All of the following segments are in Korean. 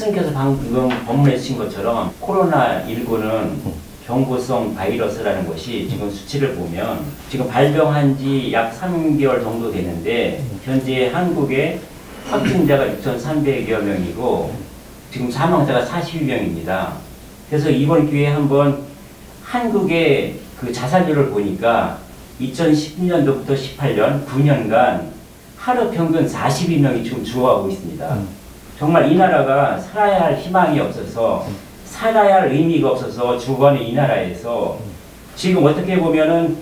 학생께서 방금 법문해 주신 것처럼 코로나19는 경고성 바이러스라는 것이 지금 수치를 보면 지금 발병한 지 약 3개월 정도 되는데 현재 한국에 확진자가 6,300여 명이고 지금 사망자가 42명입니다. 그래서 이번 기회에 한번 한국의 그 자살률을 보니까 2010년도부터 18년 9년간 하루 평균 42명이 지금 죽어가고 있습니다. 정말 이 나라가 살아야 할 희망이 없어서 살아야 할 의미가 없어서 죽어가는 이 나라에서 지금 어떻게 보면은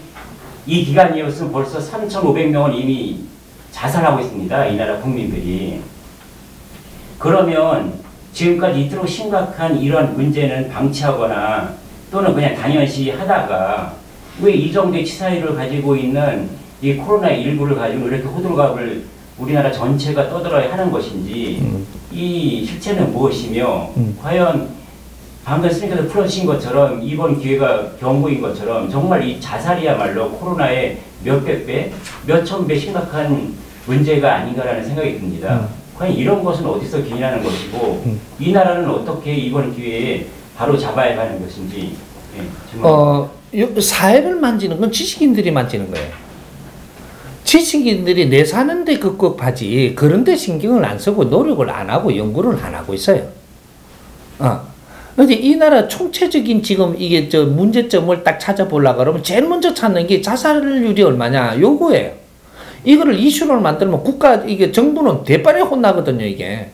이 기간이었으면 벌써 3,500명은 이미 자살하고 있습니다. 이 나라 국민들이. 그러면 지금까지 이토록 심각한 이런 문제는 방치하거나 또는 그냥 당연시 하다가 왜 이 정도의 치사율을 가지고 있는 이 코로나19를 가지고 이렇게 호들갑을 우리나라 전체가 떠들어야 하는 것인지 이 실체는 무엇이며 과연 방금 선생님께서 풀어주신 것처럼 이번 기회가 경고인 것처럼 정말 이 자살이야말로 코로나의 몇백 배, 몇천 배 심각한 문제가 아닌가라는 생각이 듭니다. 과연 이런 것은 어디서 기인하는 것이고 이 나라는 어떻게 이번 기회에 바로 잡아야 하는 것인지. 예, 사회를 만지는 건 지식인들이 만지는 거예요. 지식인들이 내 사는 데 급급하지 그런 데 신경을 안 쓰고 노력을 안 하고 연구를 안 하고 있어요. 그런데 이 나라 총체적인 지금 이게 저 문제점을 딱 찾아보려고 그러면 제일 먼저 찾는 게 자살률이 얼마냐 요거예요. 이거를 이슈를 만들면 국가 이게 정부는 대빨에 혼나거든요 이게.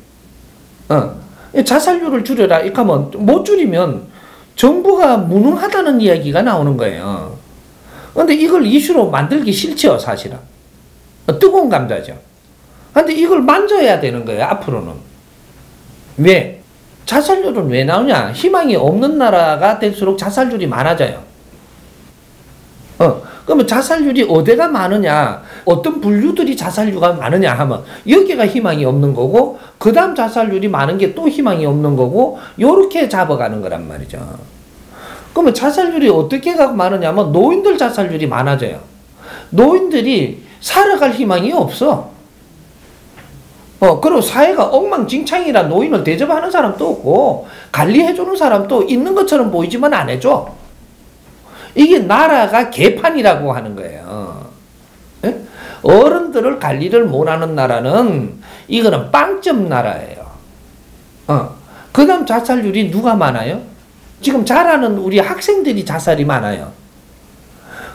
자살률을 줄여라 이렇게 하면 못 줄이면 정부가 무능하다는 이야기가 나오는 거예요. 그런데 이걸 이슈로 만들기 싫죠 사실은. 뜨거운 감자죠. 그런데 이걸 만져야 되는 거예요 앞으로는. 왜? 자살률은 왜 나오냐? 희망이 없는 나라가 될수록 자살률이 많아져요. 그러면 자살률이 어디가 많으냐? 어떤 분류들이 자살률이 많으냐 하면 여기가 희망이 없는 거고 그 다음 자살률이 많은 게 또 희망이 없는 거고 요렇게 잡아가는 거란 말이죠. 그러면 자살률이 어떻게 많으냐 하면 노인들 자살률이 많아져요. 노인들이 살아갈 희망이 없어. 그리고 사회가 엉망진창이라 노인을 대접하는 사람도 없고 관리해주는 사람도 있는 것처럼 보이지만 안 해줘. 이게 나라가 개판이라고 하는 거예요. 예? 어른들을 관리를 못하는 나라는 이거는 빵점 나라예요. 그 다음 자살률이 누가 많아요? 지금 자라는 우리 학생들이 자살이 많아요.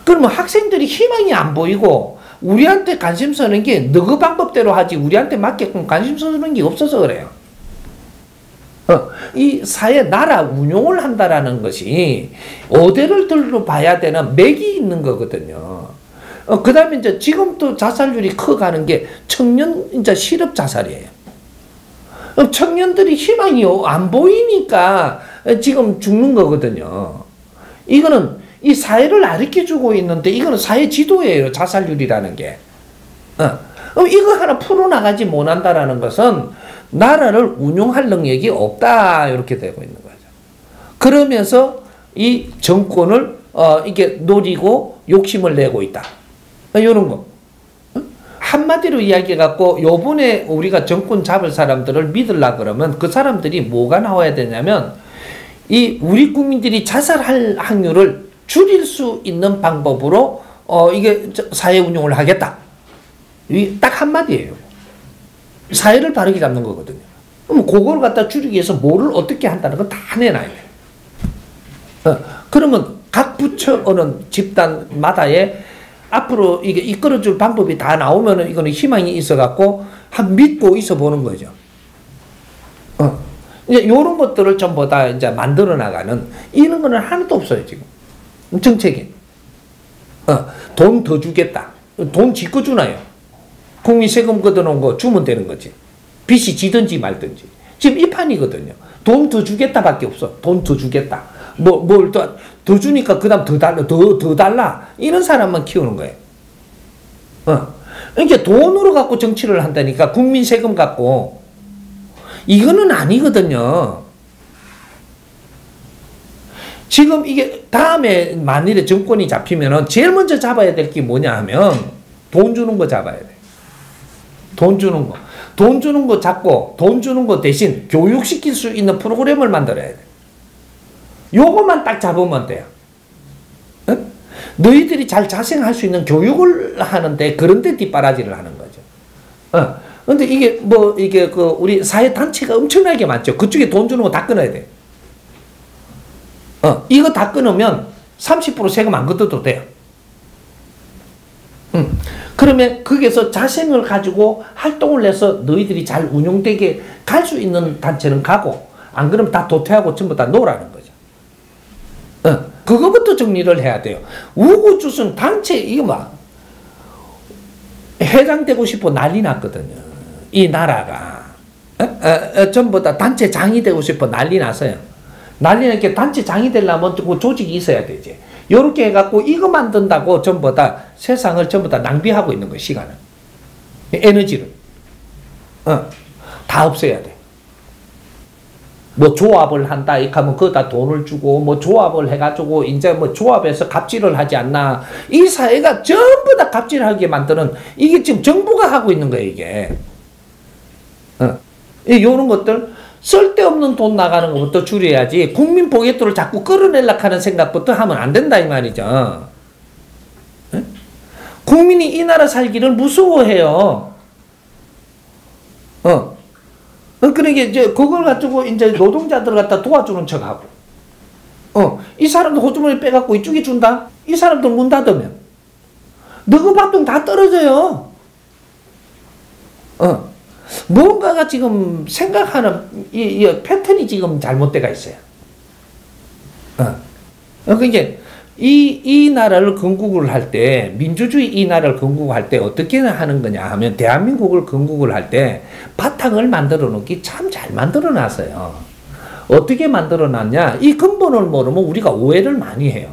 그러면 학생들이 희망이 안 보이고 우리한테 관심 쓰는 게 너그 방법대로 하지 우리한테 맞게끔 관심 쓰는 게 없어서 그래요. 이 사회 나라 운용을 한다라는 것이 어디를 들러 봐야 되는 맥이 있는 거거든요. 그 다음에 이제 지금도 자살률이 커가는 게 청년 이제 실업 자살이에요. 청년들이 희망이 안 보이니까 지금 죽는 거거든요. 이거는 이 사회를 가르쳐주고 있는데 이거는 사회 지도예요. 자살률이라는 게. 이거 하나 풀어나가지 못한다라는 것은 나라를 운용할 능력이 없다 이렇게 되고 있는 거죠. 그러면서 이 정권을 이게 노리고 욕심을 내고 있다. 이런 거. 한마디로 이야기해갖고 요번에 우리가 정권 잡을 사람들을 믿으려고 그러면 그 사람들이 뭐가 나와야 되냐면 이 우리 국민들이 자살할 확률을 줄일 수 있는 방법으로 이게 사회 운용을 하겠다. 이 딱 한마디예요. 사회를 바르게 잡는 거거든요. 그럼 그걸 갖다 줄이기 위해서 뭐를 어떻게 한다는 건 다 내놔야 돼요. 그러면 각 부처 어느 집단마다의 앞으로 이게 이끌어줄 방법이 다 나오면은 이거는 희망이 있어갖고 한 믿고 있어 보는 거죠. 이제 요런 것들을 전부 다 이제 만들어 나가는 이런 거는 하나도 없어요 지금. 정책이. 돈 더 주겠다. 돈 지껏 주나요? 국민 세금 걷어놓은 거 주면 되는 거지. 빚이 지든지 말든지. 지금 이 판이거든요. 돈 더 주겠다 밖에 없어. 돈 더 주겠다. 뭘 더 주니까 그 다음 더 달라. 더 달라. 이런 사람만 키우는 거예요. 그러니까 돈으로 갖고 정치를 한다니까. 국민 세금 갖고. 이거는 아니거든요. 지금 이게 다음에 만일에 정권이 잡히면은 제일 먼저 잡아야 될 게 뭐냐 하면 돈 주는 거 잡아야 돼. 돈 주는 거. 돈 주는 거 잡고 돈 주는 거 대신 교육시킬 수 있는 프로그램을 만들어야 돼. 요것만 딱 잡으면 돼요. 응? 너희들이 잘 자생할 수 있는 교육을 하는데 그런데 뒷바라지를 하는 거죠. 어. 근데 이게 뭐 이게 그 우리 사회단체가 엄청나게 많죠. 그쪽에 돈 주는 거 다 끊어야 돼. 어. 이거 다 끊으면 30% 세금 안 걷어도 돼요. 그러면 거기에서 자생을 가지고 활동을 해서 너희들이 잘 운용되게 갈 수 있는 단체는 가고, 안 그러면 다 도태하고 전부 다 놓으라는 거죠. 어, 그거부터 정리를 해야 돼요. 우구주순 단체, 이거 막, 해당되고 싶어 난리 났거든요. 이 나라가. 전부 다 단체장이 되고 싶어 난리 났어요. 난리 났게 단체장이 되려면 그 조직이 있어야 되지. 요렇게 해갖고 이거 만든다고 전부 다 세상을 전부 다 낭비하고 있는 거예요. 시간을, 에너지를 다 없애야 돼. 뭐 조합을 한다 이렇게 하면 그거 다 돈을 주고 뭐 조합을 해가지고 이제 뭐 조합에서 갑질을 하지 않나. 이 사회가 전부 다 갑질하게 만드는, 이게 지금 정부가 하고 있는 거예요. 이게 요런 것들, 쓸데없는 돈 나가는 것부터 줄여야지, 국민 보겠도를 자꾸 끌어내려고 하는 생각부터 하면 안 된다 이 말이죠. 에? 국민이 이 나라 살기를 무서워해요. 그러니까 이제 그걸 가지고 이제 노동자들 갖다 도와주는 척하고, 이 사람들 호주머니 빼갖고 이쪽에 준다. 이 사람들 문 닫으면 너그반동 다 떨어져요. 뭔가가 지금 생각하는 이 패턴이 지금 잘못돼가 있어요. 그러니까 이 나라를 건국을 할 때, 민주주의 이 나라를 건국할 때 어떻게 하는 거냐 하면, 대한민국을 건국을 할 때 바탕을 만들어 놓기 참 잘 만들어 놨어요. 어떻게 만들어 놨냐, 이 근본을 모르면 우리가 오해를 많이 해요.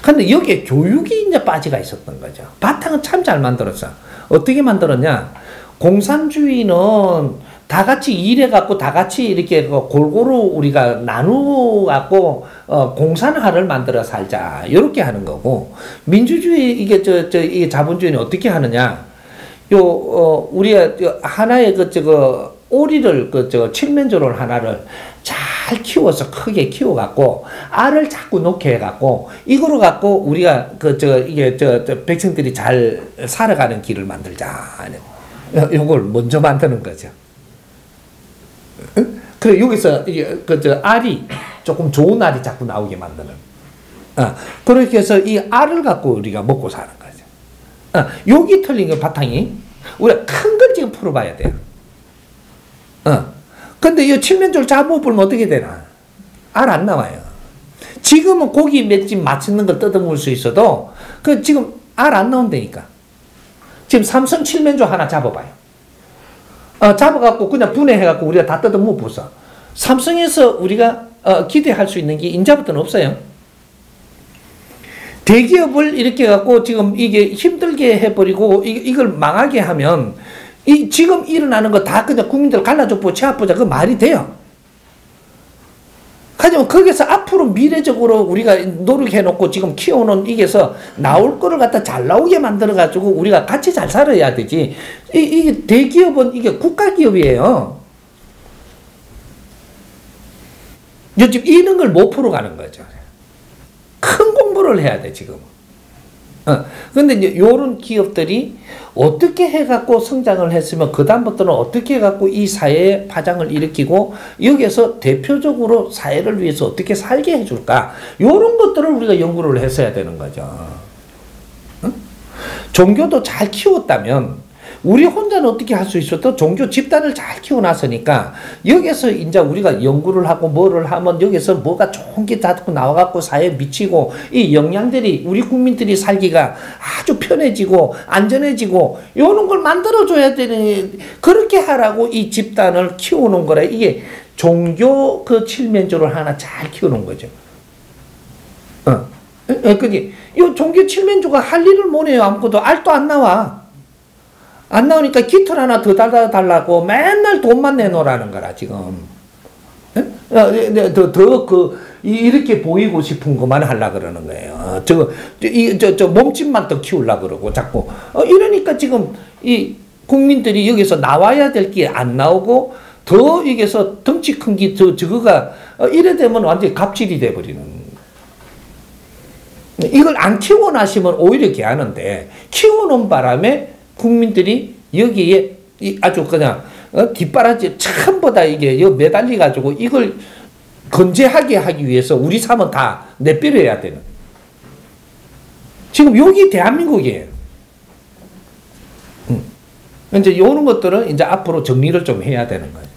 근데 여기에 교육이 이제 빠지가 있었던 거죠. 바탕은 참 잘 만들었어. 어떻게 만들었냐, 공산주의는 다 같이 일해갖고 다 같이 이렇게 골고루 우리가 나누갖고 공산화를 만들어 살자, 이렇게 하는 거고, 민주주의 이게 이 자본주의는 어떻게 하느냐, 우리가 하나의 오리를 칠면조를 하나를 잘 키워서 크게 키워갖고 알을 자꾸 놓게 해갖고 이거로 갖고 우리가 백성들이 잘 살아가는 길을 만들자. 요걸 먼저 만드는 거죠. 그래, 여기서 알이 조금 좋은 알이 자꾸 나오게 만드는. 그렇게 해서 이 알을 갖고 우리가 먹고 사는 거죠. 여기 틀린 게 바탕이, 우리가 큰 걸 지금 풀어봐야 돼요. 근데 이 칠면조를 잡아보면 어떻게 되나? 알 안 나와요. 지금은 고기 맷집 맛있는 걸 뜯어먹을 수 있어도 그 지금 알 안 나온다니까. 지금 삼선 칠면조 하나 잡아봐요. 잡아갖고 그냥 분해해갖고 우리가 다 뜯어먹어 보자. 삼성에서 우리가 기대할 수 있는 게 인자부터는 없어요. 대기업을 이렇게 해갖고 지금 이게 힘들게 해버리고 이걸 망하게 하면 지금 일어나는 거 다 그냥 국민들 갈라줘보고 채워보자, 그 말이 돼요. 하지만 거기서 앞으로 미래적으로 우리가 노력해놓고 지금 키우는 이게서 나올 거를 갖다 잘 나오게 만들어가지고 우리가 같이 잘 살아야 되지. 이게 대기업은 이게 국가기업이에요. 요즘 이런 걸 못 풀어가는 거죠. 큰 공부를 해야 돼, 지금. 근데 이제 요런 기업들이 어떻게 해갖고 성장을 했으면 그 다음부터는 어떻게 해갖고 이 사회에 파장을 일으키고 여기에서 대표적으로 사회를 위해서 어떻게 살게 해줄까, 요런 것들을 우리가 연구를 했어야 되는 거죠. 종교도 잘 키웠다면, 우리 혼자는 어떻게 할 수 있어도 종교 집단을 잘 키워놨으니까 여기에서 이제 우리가 연구를 하고 뭐를 하면 여기서 뭐가 좋은 게 다 나와갖고 사회에 미치고 이 영향들이 우리 국민들이 살기가 아주 편해지고 안전해지고 이런 걸 만들어줘야 되는, 그렇게 하라고 이 집단을 키우는 거라. 이게 종교 칠면조를 하나 잘 키우는 거죠. 그게 이 종교 칠면조가 할 일을 못해요. 아무것도 알도 안 나와. 안 나오니까 깃털 하나 더 달라고 맨날 돈만 내놓으라는 거라, 지금. 이렇게 보이고 싶은 것만 하려고 그러는 거예요. 몸집만 더 키우려고 그러고, 자꾸. 이러니까 지금, 국민들이 여기서 나와야 될 게 안 나오고 더 여기서 덩치 큰 게 더 저거가 이래 되면 완전히 갑질이 돼버리는. 이걸 안 키워나시면 오히려 개하는데 키우는 바람에 국민들이 여기에 아주 그냥 뒷바라지 전부 다 이게 매달려가지고 이걸 건재하게 하기 위해서 우리 삶은 다 내버려야 되는. 지금 여기 대한민국이에요. 이제 이런 것들은 이제 앞으로 정리를 좀 해야 되는 거예요.